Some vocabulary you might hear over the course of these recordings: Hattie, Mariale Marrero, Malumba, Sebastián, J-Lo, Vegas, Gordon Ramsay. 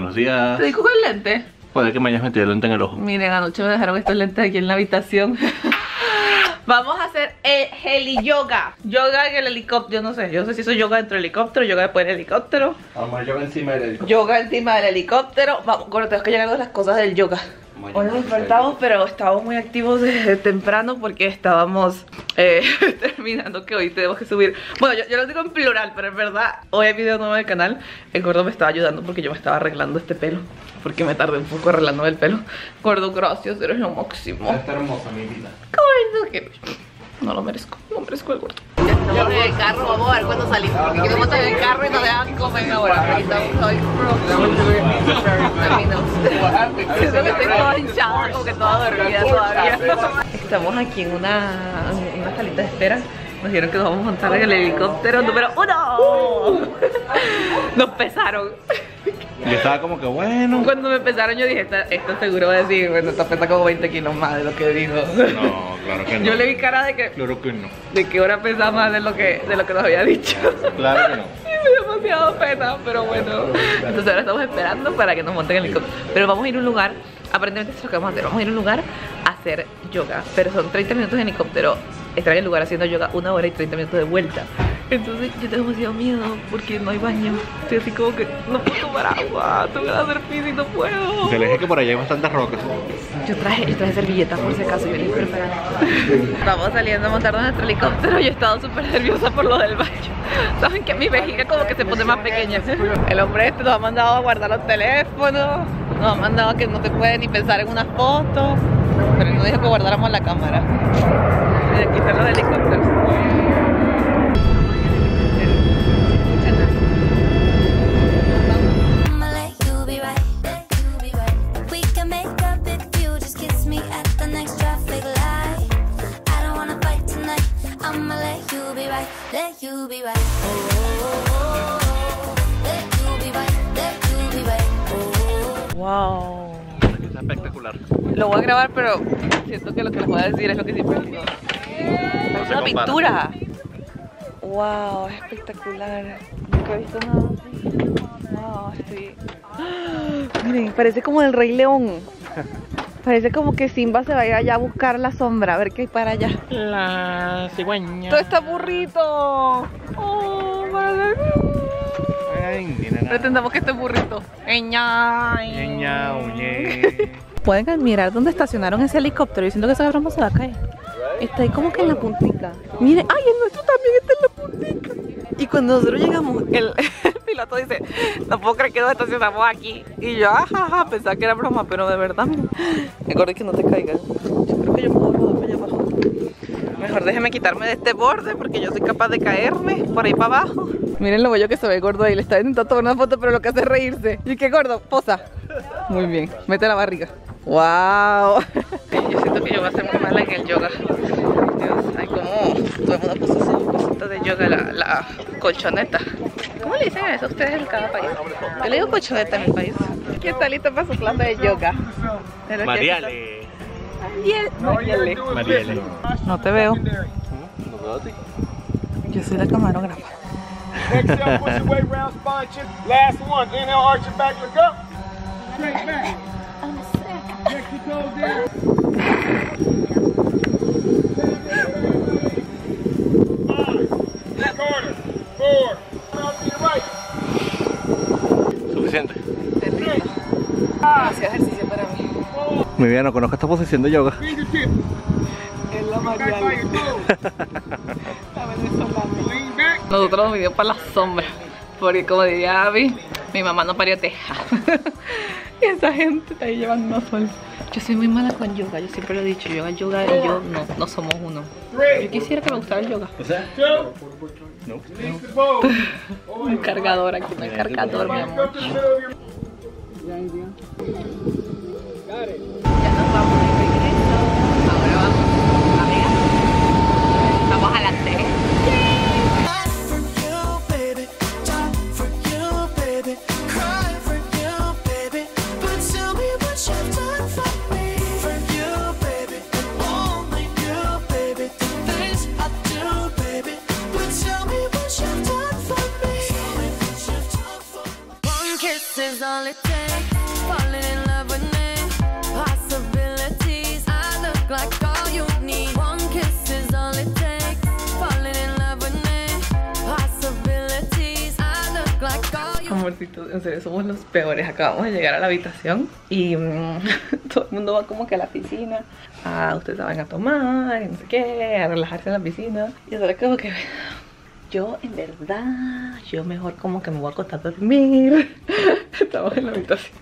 buenos días. ¿Te digo con lente? Joder, que me hayas metido el lente en el ojo. Miren, anoche me dejaron estos lentes aquí en la habitación. Vamos a hacer el heli yoga. Yoga en el helicóptero, yo no sé si eso es yoga dentro del helicóptero, yoga después del helicóptero. Vamos, yoga encima del helicóptero. Yoga encima del helicóptero. Vamos, bueno, tengo que llegar a las cosas del yoga. Hoy nos despertamos, pero estábamos muy activos desde temprano porque estábamos terminando que hoy tenemos que subir. Bueno, yo lo digo en plural, pero es verdad. Hoy hay video nuevo del canal. El gordo me estaba ayudando porque yo me estaba arreglando este pelo, porque me tardé un poco arreglándome el pelo. Gordo, gracias, eres lo máximo. Está hermosa mi vida. Gordo, que no lo merezco, no merezco el gordo. Ya estamos en el carro, vamos a ver cuándo salimos, porque queremos estar en el carro y nos dejan comer ahora. Aquí estamos hoy, siento que estoy toda hinchada, como que toda dormida todavía. Estamos aquí en una salita de espera. Nos dijeron que nos vamos a montar en el helicóptero número 1. Nos pesaron. Yo estaba como que bueno. Cuando me pesaron yo dije, esto seguro va a decir, bueno, esta pesa como 20 kilos más de lo que dijo. No, claro que no. Yo le vi cara de que, claro que no, de que ahora pesa más de lo que nos había dicho. Claro que no. Y me dio demasiado pena, pero bueno. Entonces ahora estamos esperando para que nos monten el helicóptero. Pero vamos a ir a un lugar, aparentemente es lo que vamos a hacer. Vamos a ir a un lugar a hacer yoga, pero son 30 minutos en helicóptero. Estar en el lugar haciendo yoga 1 hora y 30 minutos de vuelta. Entonces yo tengo demasiado miedo porque no hay baño. Estoy así como que no puedo tomar agua. Tengo que hacer pis y no puedo. Te dije que por allá hay bastantes rocas. Yo traje servilletas por si acaso. Yo les preparaba. Estamos saliendo a montarnos nuestro helicóptero. Yo he estado súper nerviosa por lo del baño. Saben que mi vejiga como que se pone más pequeña. El hombre este nos ha mandado a guardar los teléfonos. Nos ha mandado a que no se puede ni pensar en una foto. Pero nos dijo que guardáramos la cámara. Y aquí están los helicópteros. Wow. Está espectacular. Lo voy a grabar, pero siento que lo que les voy a decir es lo que siempre digo. Es una pintura. Wow, es espectacular. Nunca he visto nada así. Wow, estoy... ¡Ah! Miren, parece como el Rey León. Parece como que Simba se va a ir allá a buscar la sombra, a ver qué hay para allá. La cigüeña. Todo está burrito. Oh, madre. Pretendamos que este burrito. Pueden admirar dónde estacionaron ese helicóptero. Yo siento que esa broma se va a caer. Está ahí como que en la puntica. Miren, ay, el nuestro también está en la puntica. Y cuando nosotros llegamos, el piloto dice, no puedo creer que nos estacionamos aquí. Y yo, ajaja, pensaba que era broma, pero de verdad, recuerden que no te caigan. Yo creo que yo me voy a rodar allá abajo. Mejor déjeme quitarme de este borde porque yo soy capaz de caerme por ahí para abajo. Miren lo bello que se ve el gordo ahí, le está intentando tomar una foto, pero lo que hace es reírse. Y que gordo, posa. Muy bien, mete la barriga. ¡Wow! Yo siento que yo voy a ser muy mala en el yoga. Dios, ay, como todo el mundo puso sus cositas de yoga, la colchoneta. ¿Cómo le dicen a eso ustedes en cada país? Yo le digo colchoneta en mi país. Aquí está lista para su clase de yoga. Mariale. Mariale. Mariale. No te veo. No veo a ti. Yo soy la camarógrafa. Suficiente. Demasiado ejercicio para mí. Muy bien, no conozco esta posición de yoga. Es la Mariana. Nosotros nos vinimos para la sombra, porque como diría Abby, mi mamá no parió teja. Y esa gente está ahí llevando sol. Yo soy muy mala con yoga, yo siempre lo he dicho, yoga y yo no somos uno. Yo quisiera que me gustara el yoga. O sea, no. Un cargador aquí, un cargador, mi amor. Ya nos vamos de regreso. Ahora vamos a Vegas. Vamos a las 3. is all it takes. Falling in love with me, possibilities. I look like all you need. One kiss is all it takes. Falling in love with me, possibilities. I look like all you need. Amorcitos, en serio, somos los peores. Acabamos de llegar a la habitación y todo el mundo va como que a la piscina. Ah, ustedes la van a tomar, no sé qué, a relajarse en la piscina. Y ahora como que... yo, en verdad, yo mejor como que me voy a acostar a dormir. Estamos en la habitación.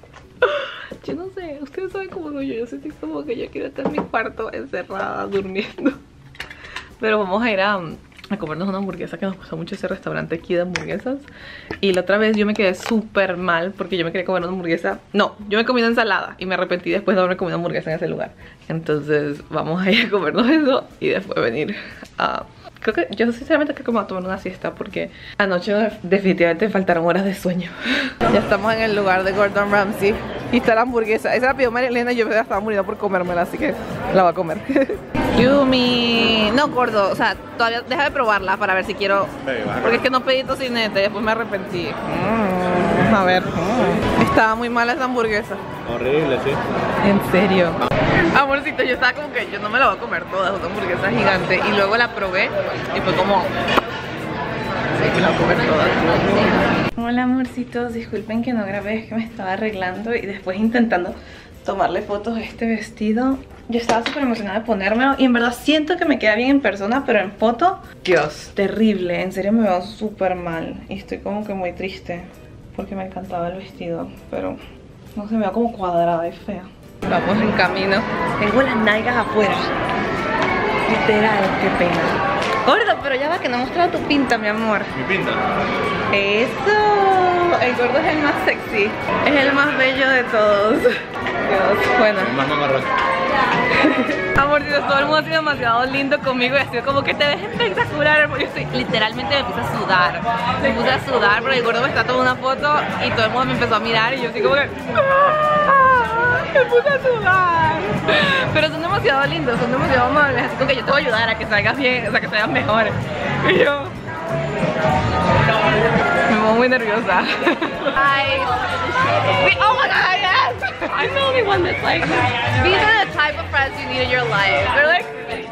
Yo no sé, ustedes saben cómo soy yo. Yo sentí como que yo quiero estar en mi cuarto encerrada, durmiendo. Pero vamos a ir a comernos una hamburguesa que nos gustó mucho ese restaurante aquí de hamburguesas. Y la otra vez yo me quedé súper mal porque yo me quería comer una hamburguesa. No, yo me comí una ensalada y me arrepentí después de haberme comido una hamburguesa en ese lugar. Entonces vamos a ir a comernos eso y después venir a... creo que yo sinceramente creo que me voy a tomar una siesta porque anoche definitivamente faltaron horas de sueño. Ya estamos en el lugar de Gordon Ramsay y está la hamburguesa. Esa la pidió María Elena y yo ya estaba muriendo por comérmela, así que la voy a comer. Yumi, no gordo, o sea, todavía deja de probarla para ver si quiero. Porque es que no pedí tocineta y después me arrepentí. A ver, estaba muy mala esa hamburguesa. Horrible, sí. En serio. Amorcito, yo estaba como que yo no me la voy a comer toda, es una hamburguesa gigante. Y luego la probé y fue como... sí, me la voy a comer toda. Hola amorcitos, disculpen que no grabé, es que me estaba arreglando y después intentando tomarle fotos a este vestido. Yo estaba súper emocionada de ponérmelo y en verdad siento que me queda bien en persona, pero en foto, Dios, terrible. En serio me veo súper mal y estoy como que muy triste porque me encantaba el vestido, pero no sé, me veo como cuadrada y fea. Vamos en camino. Tengo las nalgas afuera. Literal, qué pena. Gordo, pero ya va que no he mostrado tu pinta, mi amor. ¿Mi pinta? ¡Eso! El gordo es el más sexy. Es el más bello de todos. Dios, bueno. El más mamarroso. Amorcitos, todo el mundo ha sido demasiado lindo conmigo y ha sido como que te ves espectacular. Yo estoy, literalmente me puse a sudar. Me puse a sudar, pero el gordo me está tomando una foto y todo el mundo me empezó a mirar y yo así como que... me puse a sudar. Pero son demasiado lindos, son demasiado amables. Así que yo te voy a ayudar a que salgas bien, o sea, que salgas mejor. Y yo... me pongo muy nerviosa. I... oh my god, yes! I'm the only one that's like... these are the type of friends you need in your life. They're like... they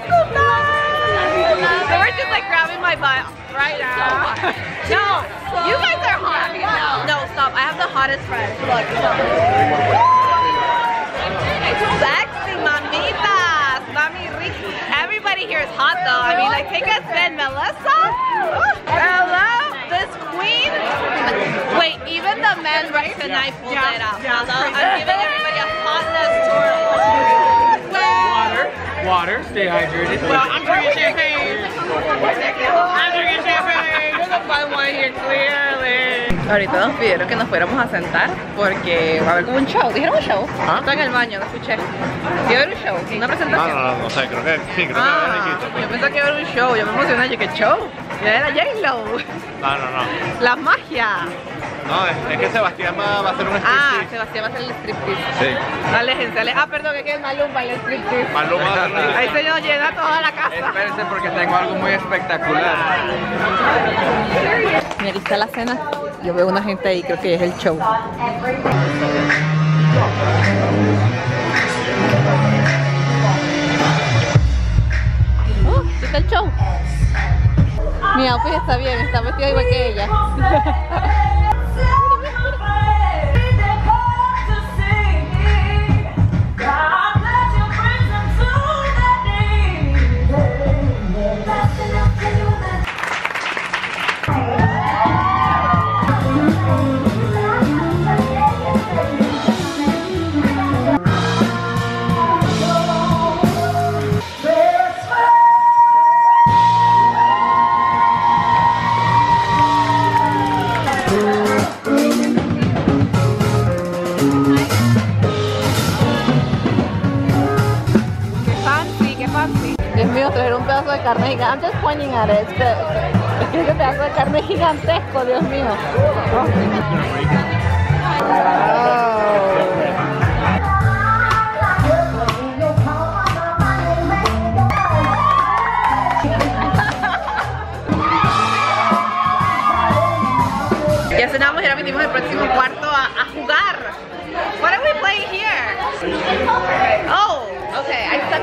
were just like grabbing my butt right now. No, you guys are hot. No, stop. I have the hottest friends. Look, look. Sexy, mamitas, mami Ricky. Everybody here is hot though. I mean, like, take a spin, Melissa. Hello, this queen. Wait, even the men right tonight pulled it up. Hello, I'm giving everybody a hotness tour. Water, water, stay hydrated. Well, I'm drinking champagne. I'm drinking champagne. There's a fun one here, clearly. Ahorita nos pidieron que nos fuéramos a sentar porque va a haber como un show. ¿Dijeron un show? ¿Ah? Está en el baño, no escuché. ¿Iba a haber un show? ¿Una presentación? No, no sé, creo que sí, creo que yo pensé que iba a haber un show, yo me emocioné, yo que show. Ya era J-Lo. No, no, no. La magia. No, es que Sebastián va a hacer un striptease. Ah, Sebastián va a hacer el striptease. Sí. Aléjense, aléjense. Ah, perdón, es que es Malumba y el striptease. Malumba va a hacer. Ahí se nos llena toda la casa. Espérense porque tengo algo muy espectacular. Mira, ahí está la cena. Yo veo una gente ahí, creo que es el show. Oh, está el show. Mi outfit está bien, está vestida igual que ella. Carne gigante. I'm just pointing at it. Este pedazo de carne gigantesco, Dios mío. Oh. Ya cenamos y ahora venimos al próximo cuarto a jugar.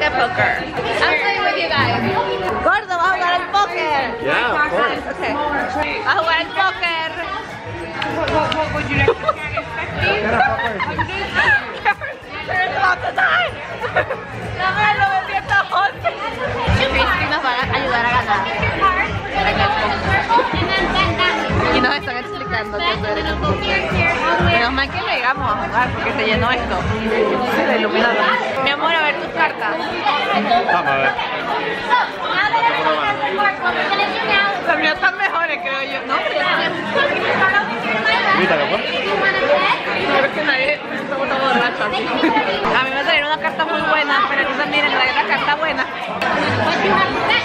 at poker. I'm playing with you guys. Gordo va a jugar al póker. Yeah, of course. Okay. Va a jugar al póker. What would you like to get expecting? There's lots of time. Dámelo, me siento hot. Christy nos va a ayudar a ganar. Y nos están explicando qué hacer. Menos mal que no llegamos a jugar porque se llenó esto. Se le iluminó. Mi amor, a ver tus cartas. Vamos a ver. Los míos están mejores, creo yo. No, míralo, ¿por? Creo que nadie está una borracha. A mí me salieron una carta muy buena, pero entonces miren, me salieron una carta buena.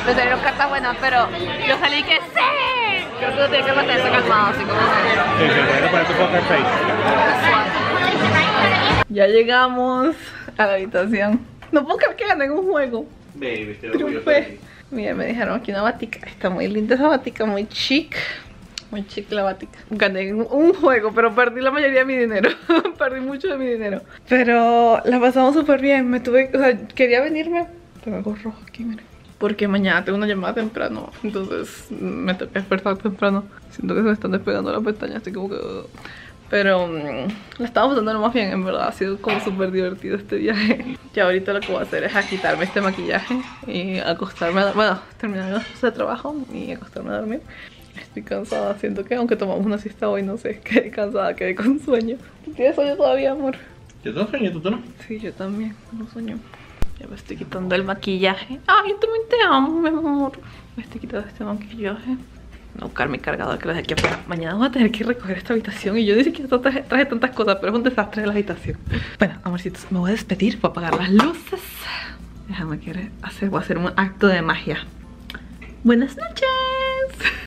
Me salieron cartas buenas, pero yo salí que ¡sí! Creo que tú tienes que mantenerse calmado, así como se... Ya llegamos a la habitación. No puedo creer que gané un juego. Baby, triunfé. Mira, me dejaron aquí una batica. Está muy linda esa batica, muy chic. Muy chic la batica. Gané un juego, pero perdí la mayoría de mi dinero. Perdí mucho de mi dinero. Pero la pasamos súper bien. Me tuve, o sea, quería venirme. Tengo algo rojo aquí, miren. Porque mañana tengo una llamada temprano, entonces me tengo que despertar temprano. Siento que se me están despegando las pestañas, así como que... Pero la estamos pasando lo más bien, en verdad. Ha sido como súper divertido este viaje. Y ahorita lo que voy a hacer es a quitarme este maquillaje y acostarme a... Bueno, terminar las cosas de trabajo y acostarme a dormir. Estoy cansada, siento que aunque tomamos una siesta hoy, no sé, quedé cansada, quedé con sueño. ¿Tienes sueño todavía, amor? Yo tengo sueño, ¿tú no? Sí, yo también, tengo sueño. Ya me estoy quitando el maquillaje. Ah, yo también te amo, mi amor. Me estoy quitando este maquillaje. Voy a buscar mi cargador que lo dejé aquí afuera. Mañana voy a tener que recoger esta habitación. Y yo dije que traje tantas cosas, pero es un desastre la habitación. Bueno, amorcitos, me voy a despedir. Voy a apagar las luces. Déjame que voy a hacer un acto de magia. Buenas noches.